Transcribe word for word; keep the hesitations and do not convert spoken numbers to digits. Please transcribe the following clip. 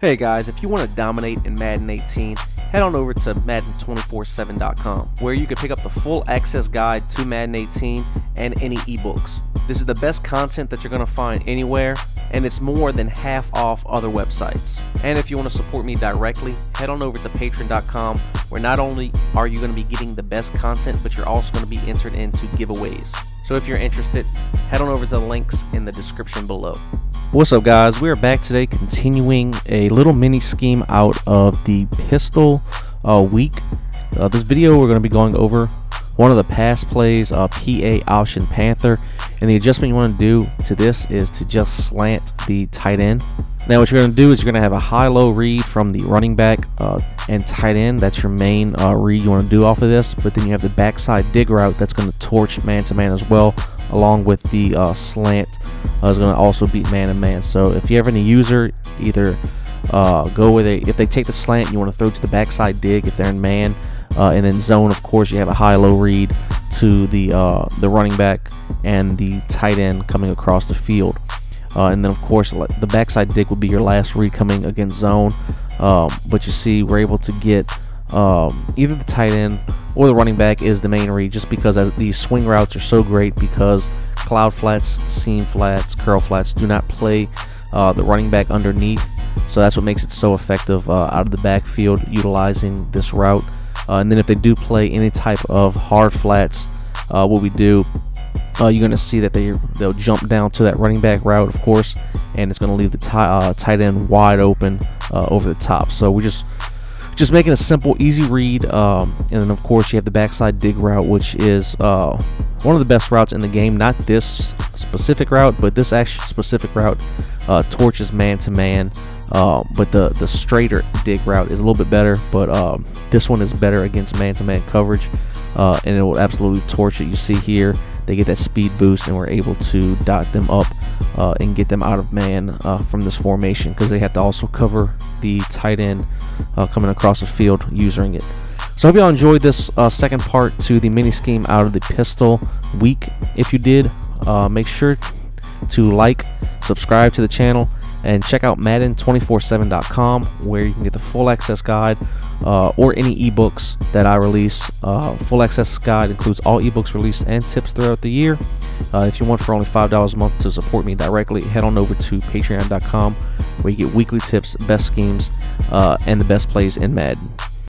Hey guys, if you want to dominate in Madden eighteen, head on over to Madden two forty-seven dot com, where you can pick up the full access guide to Madden eighteen and any ebooks. This is the best content that you're going to find anywhere, and it's more than half off other websites. And if you want to support me directly, head on over to Patreon dot com, where not only are you going to be getting the best content, but you're also going to be entered into giveaways. So if you're interested, head on over to the links in the description below. What's up guys, we are back today continuing a little mini scheme out of the pistol uh, week. Uh, this video we're going to be going over one of the pass plays, uh, P A option Panther, and the adjustment you want to do to this is to just slant the tight end. Now what you're going to do is you're going to have a high-low read from the running back uh, and tight end. That's your main uh, read you want to do off of this, but then you have the backside dig route that's going to torch man-to-man as well, along with the uh, slant uh, is going to also beat man-to-man. So if you have any user, either uh, go with it. If they take the slant, you want to throw to the backside dig if they're in man, uh, and then zone, of course, you have a high-low read to the, uh, the running back and the tight end coming across the field. Uh, and then, of course, the backside dig will be your last read coming against zone. Um, but you see, we're able to get um, either the tight end or the running back is the main read, just because as these swing routes are so great, because cloud flats, seam flats, curl flats do not play uh, the running back underneath. So that's what makes it so effective uh, out of the backfield utilizing this route. Uh, and then if they do play any type of hard flats, uh, what we do, Uh, you're going to see that they, they'll jump down to that running back route, of course, and it's going to leave the uh, tight end wide open uh, over the top. So we're just, just making a simple, easy read. Um, and then, of course, you have the backside dig route, which is uh, one of the best routes in the game. Not this specific route, but this actual specific route uh, torches man-to-man. Uh, but the, the straighter dig route is a little bit better, but um, this one is better against man-to-man coverage, uh, and it will absolutely torch it. You see here, they get that speed boost, and we're able to dot them up uh, and get them out of man uh, from this formation, because they have to also cover the tight end uh, coming across the field using it. So I hope you all enjoyed this uh, second part to the mini scheme out of the pistol week. If you did, uh, make sure to like, subscribe to the channel, and check out Madden two forty-seven dot com, where you can get the full access guide uh, or any ebooks that I release. Uh, full access guide includes all ebooks released and tips throughout the year. Uh, if you want for only five dollars a month to support me directly, head on over to Patreon dot com, where you get weekly tips, best schemes, uh, and the best plays in Madden.